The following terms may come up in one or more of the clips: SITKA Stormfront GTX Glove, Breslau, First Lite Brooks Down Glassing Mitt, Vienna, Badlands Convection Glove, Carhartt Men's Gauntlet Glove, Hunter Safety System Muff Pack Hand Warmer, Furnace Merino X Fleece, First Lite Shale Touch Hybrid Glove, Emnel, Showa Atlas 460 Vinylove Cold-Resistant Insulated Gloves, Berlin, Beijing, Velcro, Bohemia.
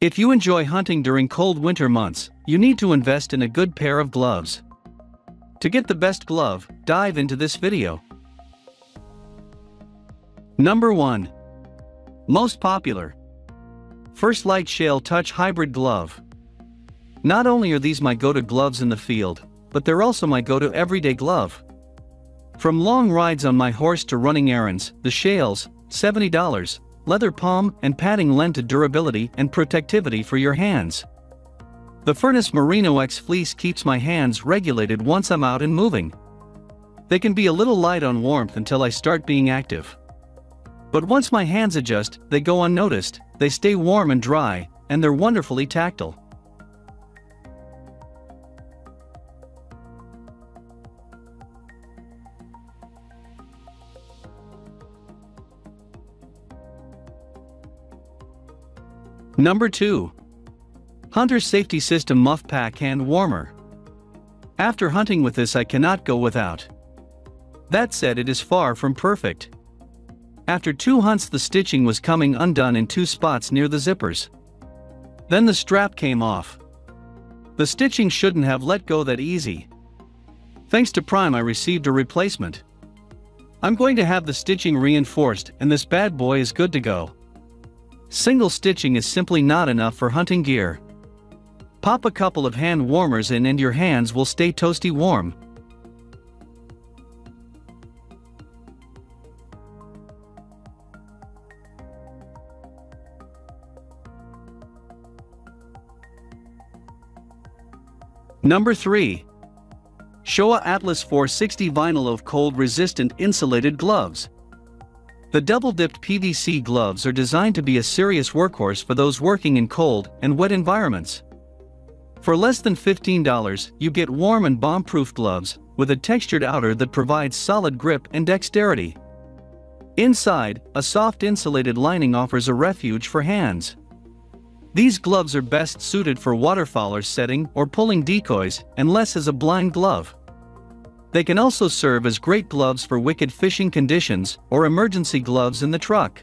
If you enjoy hunting during cold winter months, you need to invest in a good pair of gloves. To get the best glove, dive into this video. Number 1. Most popular. First Lite Shale Touch Hybrid Glove. Not only are these my go-to gloves in the field, but they're also my go-to everyday glove. From long rides on my horse to running errands, the Shales, $70, leather palm and padding lend to durability and protectivity for your hands. The Furnace Merino X Fleece keeps my hands regulated once I'm out and moving. They can be a little light on warmth until I start being active. But once my hands adjust, they go unnoticed, they stay warm and dry, and they're wonderfully tactile. Number 2. Hunter Safety System Muff Pack Hand Warmer. After hunting with this, I cannot go without. That said, it is far from perfect. After two hunts, the stitching was coming undone in two spots near the zippers. Then the strap came off. The stitching shouldn't have let go that easy. Thanks to Prime, I received a replacement. I'm going to have the stitching reinforced, and this bad boy is good to go. Single stitching is simply not enough for hunting gear. Pop a couple of hand warmers in and your hands will stay toasty warm. Number 3. Showa Atlas 460 Vinylove Cold-Resistant Insulated Gloves. The double-dipped PVC gloves are designed to be a serious workhorse for those working in cold and wet environments. For less than $15, you get warm and bomb-proof gloves with a textured outer that provides solid grip and dexterity. Inside, a soft insulated lining offers a refuge for hands. These gloves are best suited for waterfowlers setting or pulling decoys and less as a blind glove. They can also serve as great gloves for wicked fishing conditions or emergency gloves in the truck.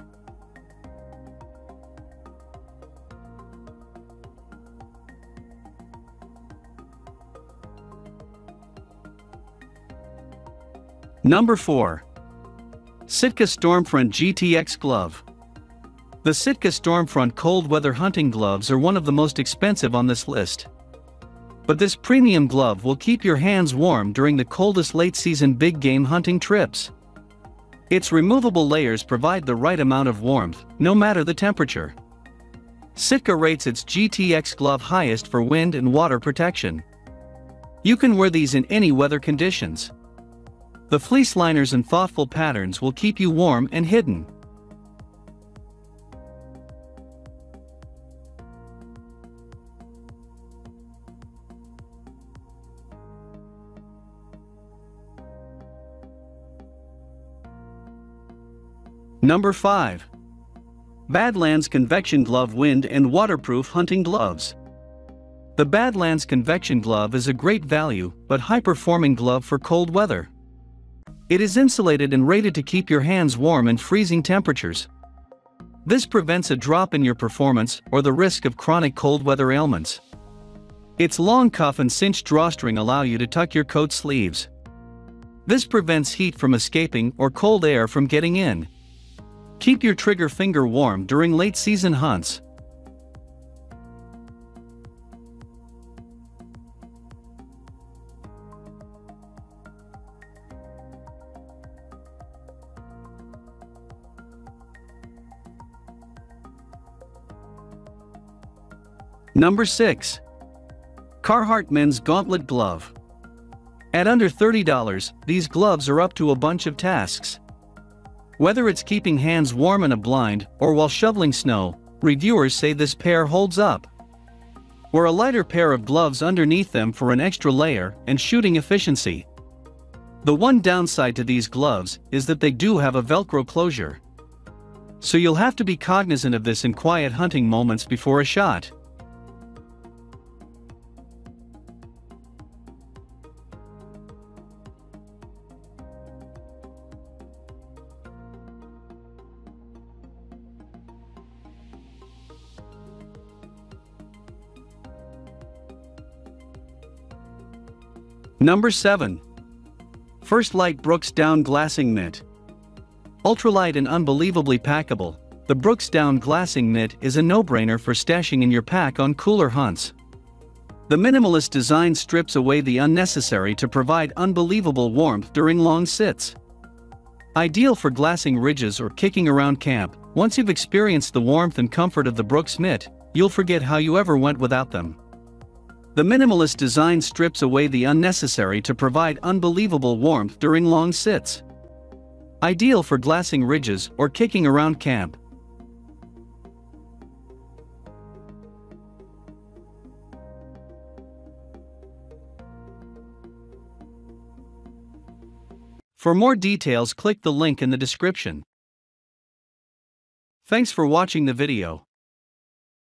Number 4. SITKA Stormfront GTX Glove. The SITKA Stormfront cold weather hunting gloves are one of the most expensive on this list. But this premium glove will keep your hands warm during the coldest late-season big-game hunting trips. Its removable layers provide the right amount of warmth, no matter the temperature. Sitka rates its GTX glove highest for wind and water protection. You can wear these in any weather conditions. The fleece liners and thoughtful patterns will keep you warm and hidden. Number 5. Badlands Convection Glove Wind and Waterproof Hunting Gloves. The Badlands Convection Glove is a great value but high-performing glove for cold weather. It is insulated and rated to keep your hands warm in freezing temperatures. This prevents a drop in your performance or the risk of chronic cold weather ailments. Its long cuff and cinched drawstring allow you to tuck your coat sleeves. This prevents heat from escaping or cold air from getting in. Keep your trigger finger warm during late-season hunts. Number 6. Carhartt Men's Gauntlet Glove. At under $30, these gloves are up to a bunch of tasks. Whether it's keeping hands warm in a blind or while shoveling snow, reviewers say this pair holds up. Wear a lighter pair of gloves underneath them for an extra layer and shooting efficiency. The one downside to these gloves is that they do have a Velcro closure. So you'll have to be cognizant of this in quiet hunting moments before a shot. Number 7. First Lite Brooks Down Glassing Mitt. Ultralight and unbelievably packable, the Brooks Down Glassing Mitt is a no-brainer for stashing in your pack on cooler hunts. The minimalist design strips away the unnecessary to provide unbelievable warmth during long sits. Ideal for glassing ridges or kicking around camp, once you've experienced the warmth and comfort of the Brooks Mitt, you'll forget how you ever went without them. The minimalist design strips away the unnecessary to provide unbelievable warmth during long sits. Ideal for glassing ridges or kicking around camp. For more details, click the link in the description. Thanks for watching the video.